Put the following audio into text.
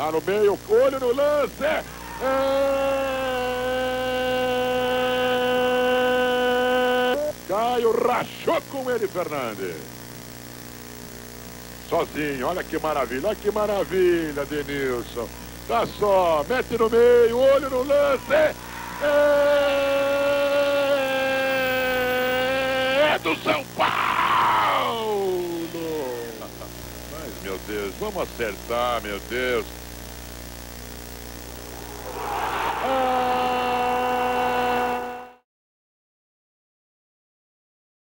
Lá no meio, o Folho no lance. Caio rachou com ele, Fernandes. Sozinho, olha que maravilha, Denílson. Tá só, mete no meio, olho no lance. É do São Paulo. Mas, meu Deus, vamos acertar, meu Deus.